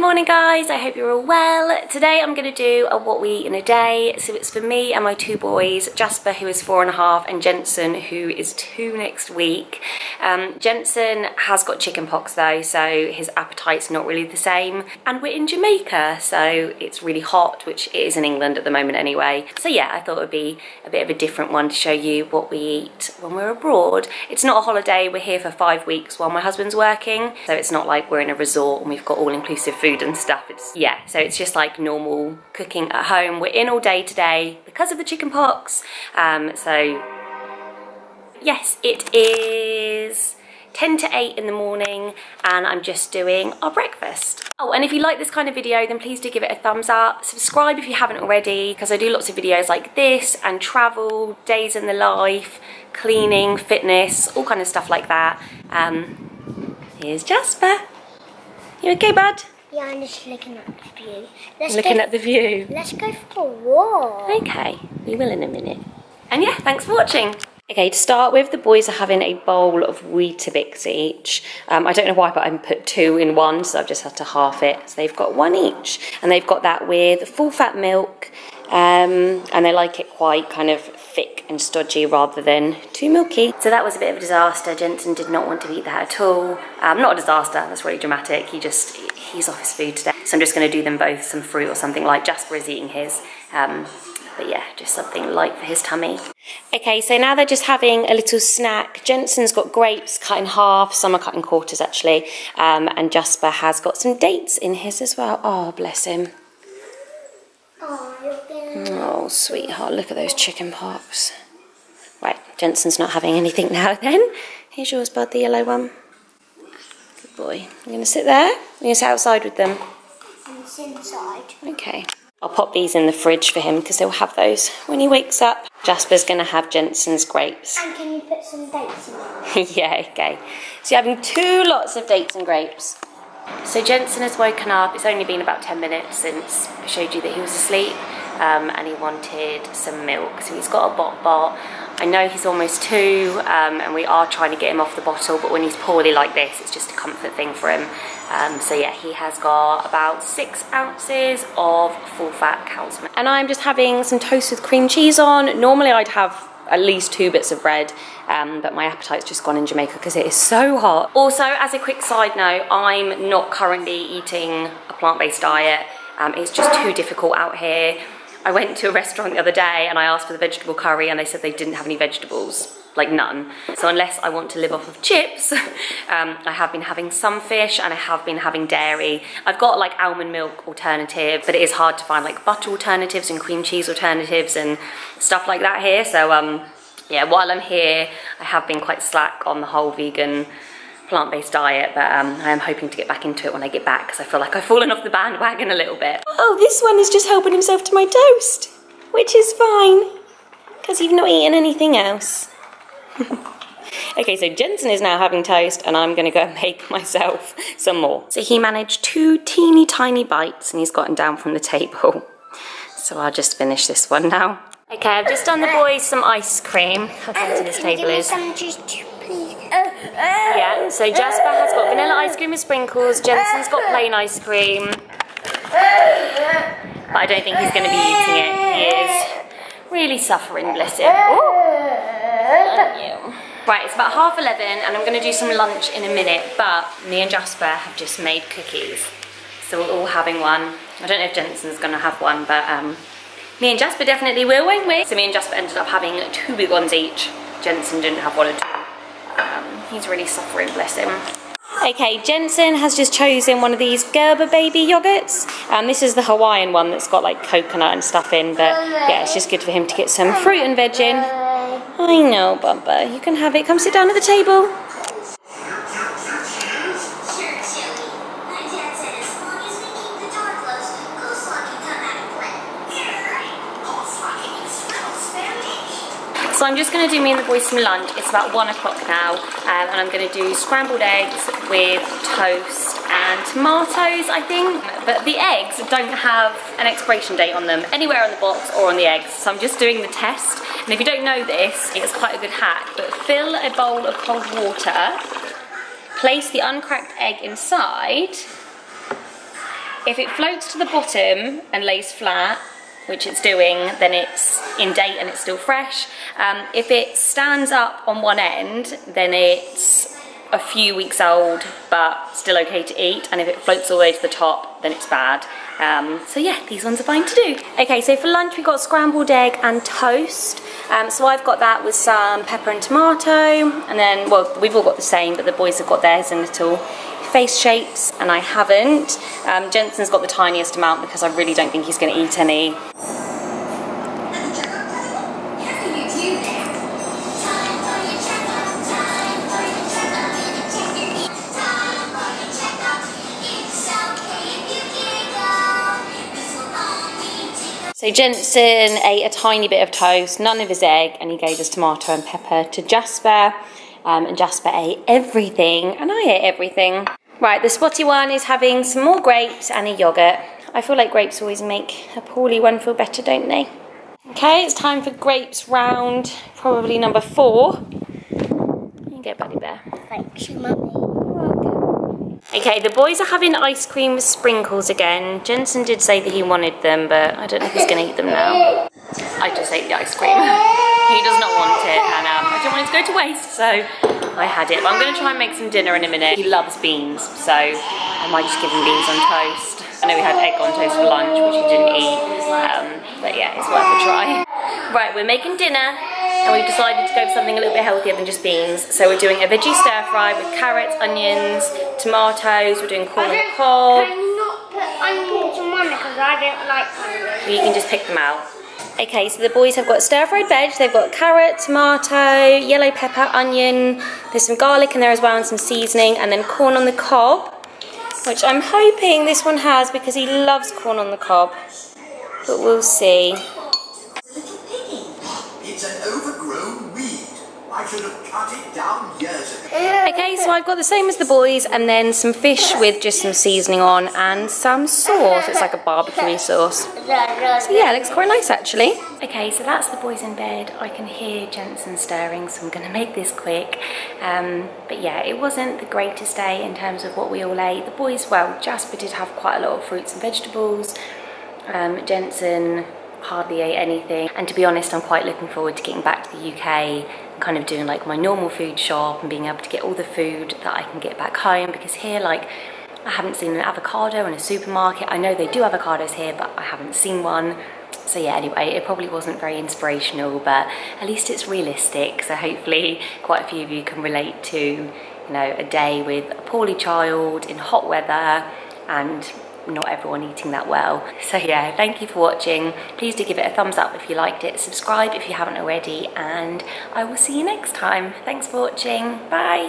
Good morning guys, I hope you're all well. Today I'm going to do a what we eat in a day, so it's for me and my two boys, Jasper who is 4 and a half and Jensen who is 2 next week. Jensen has got chicken pox though, so his appetite's not really the same, and we're in Jamaica so it's really hot, which it is in England at the moment anyway. So yeah, I thought it would be a bit of a different one to show you what we eat when we're abroad. It's not a holiday, we're here for 5 weeks while my husband's working, so it's not like we're in a resort and we've got all-inclusive food and stuff. It's yeah, so it's just like normal cooking at home. We're in all day today because of the chicken pox. So yes, it is 10 to 8 in the morning and I'm just doing our breakfast. Oh, and if you like this kind of video then please do give it a thumbs up, subscribe if you haven't already, because I do lots of videos like this and travel, days in the life, cleaning, fitness, all kind of stuff like that. Here's Jasper. You okay, bud? Yeah, I'm just looking at the view. Let's go for a walk. Okay, we will in a minute. And yeah, thanks for watching. Okay, to start with, the boys are having a bowl of Weetabix each. I don't know why, but I put 2 in one, so I've just had to half it. So they've got 1 each. And they've got that with full-fat milk, and they like it quite kind of thick and stodgy rather than too milky. So that was a bit of a disaster. Jensen did not want to eat that at all. Not a disaster, that's really dramatic. He's off his food today. So I'm just going to do them both some fruit or something light. Jasper is eating his. But yeah, just something light for his tummy. Okay, so now they're just having a little snack. Jensen's got grapes cut in half, some are cut in quarters actually, and Jasper has got some dates in his as well. Oh, bless him. Oh, sweetheart, look at those chicken pox. Right, Jensen's not having anything now then. Here's yours, bud, the yellow one. Good boy. You're going to sit there? You're going to sit outside with them? I'm inside. Okay. I'll pop these in the fridge for him because he'll have those when he wakes up. Jasper's going to have Jensen's grapes. And can you put some dates in there? Yeah, okay. So you're having 2 lots of dates and grapes. So Jensen has woken up. It's only been about 10 minutes since I showed you that he was asleep, and he wanted some milk. So he's got a bot. I know he's almost 2, and we are trying to get him off the bottle, but when he's poorly like this, it's just a comfort thing for him. So yeah, he has got about 6 ounces of full-fat cow's milk. And I'm just having some toast with cream cheese on. Normally I'd have at least 2 bits of bread, but my appetite's just gone in Jamaica because it is so hot. Also, as a quick side note, I'm not currently eating a plant-based diet. It's just too difficult out here. I went to a restaurant the other day and I asked for the vegetable curry and they said they didn't have any vegetables, like none. So unless I want to live off of chips, I have been having some fish and I have been having dairy. I've got like almond milk alternatives, but it is hard to find like butter alternatives and cream cheese alternatives and stuff like that here. So yeah, while I'm here, I have been quite slack on the whole vegan plant-based diet, but I am hoping to get back into it when I get back because I feel like I've fallen off the bandwagon a little bit. Oh, this one is just helping himself to my toast, which is fine because you've not eaten anything else. Okay, so Jensen is now having toast and I'm gonna go and make myself some more. So he managed 2 teeny tiny bites and he's gotten down from the table. So I'll just finish this one now. Okay, I've just done the boys some ice cream. How fancy this table is. Yeah, so Jasper has got vanilla ice cream with sprinkles, Jensen's got plain ice cream, but I don't think he's going to be eating it. He is really suffering, bless him. Right, it's about 11:30 and I'm going to do some lunch in a minute, but me and Jasper have just made cookies, so we're all having one. I don't know if Jensen's going to have one, but me and Jasper definitely will, won't we? So me and Jasper ended up having 2 big ones each. Jensen didn't have one at all. He's really suffering, bless him. Okay, Jensen has just chosen one of these Gerber baby yogurts. This is the Hawaiian one that's got like coconut and stuff in, but yeah, it's just good for him to get some fruit and veg in. I know, Bubba, you can have it. Come sit down at the table. So I'm just going to do me and the boys some lunch. It's about 1 o'clock now, and I'm going to do scrambled eggs with toast and tomatoes, I think. But the eggs don't have an expiration date on them anywhere on the box or on the eggs, so I'm just doing the test. And if you don't know this, it's quite a good hack, but fill a bowl of cold water, place the uncracked egg inside, If it floats to the bottom and lays flat, which it's doing, then it's in date and it's still fresh. If it stands up on one end, then it's a few weeks old but still okay to eat, and if it floats all the way to the top, then it's bad. So yeah, these ones are fine to do. Okay, so for lunch we got scrambled egg and toast. So I've got that with some pepper and tomato, and then, well, we've all got the same, but the boys have got theirs in little face shapes and I haven't. Jensen's got the tiniest amount because I really don't think he's going to eat any. So Jensen ate a tiny bit of toast, none of his egg, and he gave his tomato and pepper to Jasper, and Jasper ate everything, and I ate everything. Right, the spotty one is having some more grapes and a yogurt. I feel like grapes always make a poorly one feel better, don't they? Okay, it's time for grapes round, probably number 4. You go, buddy bear. Thank you, Mummy. Okay, the boys are having ice cream with sprinkles again. Jensen did say that he wanted them, but I don't know if he's going to eat them now. I just ate the ice cream. He does not want it, and I don't want it to go to waste, so I had it. But I'm going to try and make some dinner in a minute. He loves beans, so I might just give him beans on toast. I know we had egg on toast for lunch, which he didn't eat, but yeah, it's worth a try. Right, we're making dinner, and we've decided to go for something a little bit healthier than just beans. So we're doing a veggie stir fry with carrots, onions, tomatoes. We're doing corn and cob. Can you not put onions on one because I don't like onions? You can just pick them out. Okay, so the boys have got stir fried veg. They've got carrot, tomato, yellow pepper, onion. There's some garlic in there as well and some seasoning, and then corn on the cob, which I'm hoping this one has because he loves corn on the cob. But we'll see. It's an overgrown weed. I should have cut it down years ago. Okay, so I've got the same as the boys, and then some fish with just some seasoning on and some sauce. It's like a barbecue sauce. So yeah, it looks quite nice actually. Okay, so that's the boys in bed. I can hear Jensen stirring, so I'm going to make this quick. But yeah, it wasn't the greatest day in terms of what we all ate. The boys, well, Jasper did have quite a lot of fruits and vegetables. Jensen hardly ate anything, and to be honest, I'm quite looking forward to getting back to the UK and kind of doing like my normal food shop and being able to get all the food that I can get back home, because here, like, I haven't seen an avocado in a supermarket. I know they do avocados here, but I haven't seen one. So yeah, anyway, it probably wasn't very inspirational, but at least it's realistic, so hopefully quite a few of you can relate to, you know, a day with a poorly child in hot weather and not everyone eating that well. So yeah, thank you for watching. Please do give it a thumbs up if you liked it, subscribe if you haven't already, and I will see you next time. Thanks for watching. Bye.